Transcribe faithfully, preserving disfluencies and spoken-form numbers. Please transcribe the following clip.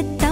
Chinna